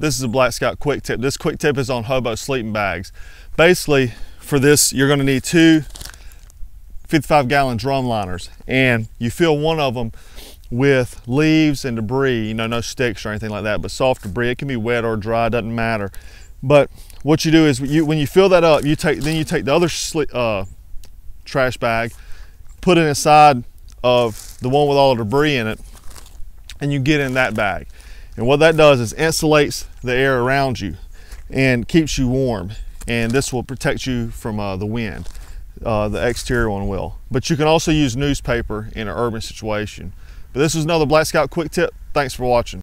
This is a Black Scout quick tip. This quick tip is on hobo sleeping bags. Basically, for this, you're gonna need two 55-gallon drum liners, and you fill one of them with leaves and debris, you know, no sticks or anything like that, but soft debris. It can be wet or dry, doesn't matter. But what you do is, when you fill that up, you take the other trash bag, put it inside of the one with all the debris in it, and you get in that bag. And what that does is insulates the air around you and keeps you warm. And this will protect you from the wind. The exterior one will. But you can also use newspaper in an urban situation. But this is another Black Scout quick tip. Thanks for watching.